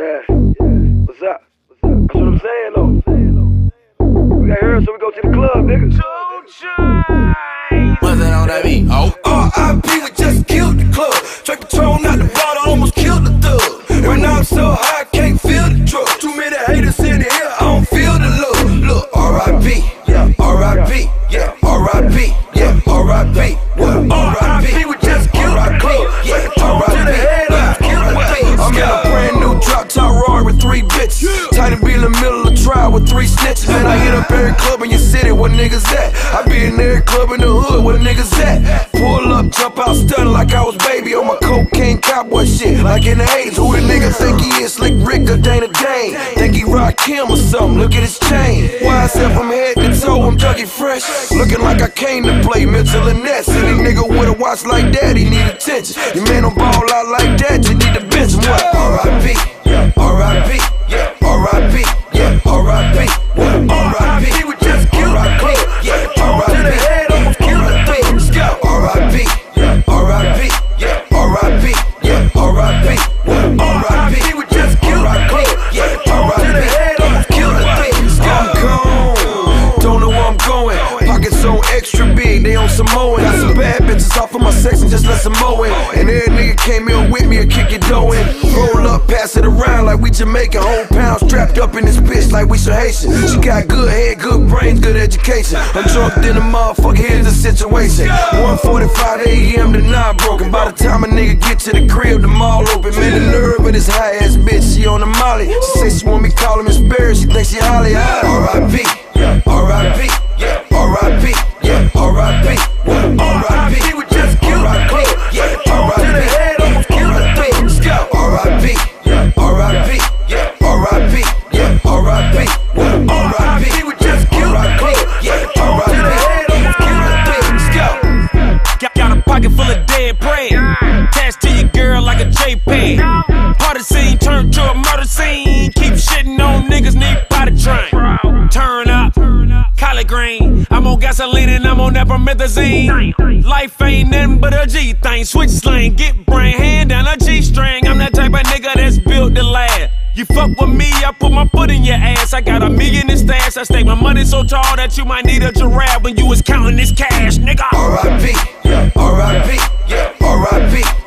Yeah, what's up? That's what I'm saying though. We got here, so we go to the club, nigga. What's that on that beat? Oh, R.I.P. We just killed the club. Track Patron out the bottle, almost killed the thug. Right now I'm so high, I can't feel the drug. Too many haters in here, I don't feel the love. Look, R.I.P. Yeah, R.I.P. Yeah, R.I.P. Yeah, R.I.P. What? R.I.P. We just killed the club. Yeah, R.I.P. I'm in a brand new drop top Rory with 3 bitches. Tiny B in the middle of trial with 3 snitches. Man, I hit up every club in your city, where niggas at? I be in every club in the hood, where niggas at? Pull up, jump out, stun like I was baby on my cocaine cowboy shit, like in the 80s. Who the nigga think he is? Slick Rick or Dana Dane? Think he rock him or something? Look at his chain. Wise up from head to toe, I'm Dougie Fresh. Looking like I came to play Mitchell and Ness. Any nigga with a watch like that, he need attention. Your man don't ball out like that, you need to bench him. R.I.P. R.I.P. Yeah, R.I.P. Yeah, R.I.P. What? R.I.P. We just killed the club. Yeah, R.I.P. Almost killed the thing. Let's go. R.I.P. Yeah, R.I.P. Yeah, R.I.P. Yeah, R.I.P. What? R.I.P. We just killed the club. Yeah, R.I.P. Almost killed the thing. Let's go. I'm gone. Don't know where I'm going. Pockets so extra big, they on Samoan. Got some bad bitches off of my section, just let some more in. And every nigga came in with me and kick your dough in. Roll up, pass it around like we Jamaican. Whole pound strapped up in this bitch like we some Haitian. She got good head, good brains, good education. I'm drunk in the motherfucker, here's the situation. 1:45 a.m. the 9 broken. By the time a nigga get to the crib, the mall open. Man, the nerve of this high ass bitch, she on the molly. She say she want me call him Miss Barry, she thinks she Holly. R.I.P. R.I.P. Yeah, R.I.P. Yeah, R.I.P. What? R.I.P. We just killed the club. Yeah, R.I.P. Almost killed the thing. Let's go. R.I.P. Yeah, R.I.P. Yeah, R.I.P. Yeah, R.I.P. What? R.I.P. We just killed the club. Yeah, R.I.P. Almost killed the thing. Let's go. Got a pocket full of dead bread. Attached to your girl like a JPEG. Party scene turned to a murder scene. Keep shitting on niggas, need body train. Turn up. Collard green. I'm on gasoline and I'm on epimethazine. Life ain't nothing but a G thing. Switch slang, get brain, hand down a G string. I'm that type of nigga that's built to last. You fuck with me, I put my foot in your ass. I got $1 million in stash. I stake my money so tall that you might need a giraffe when you was counting this cash, nigga. R.I.P. Yeah, R.I.P. Yeah, R.I.P.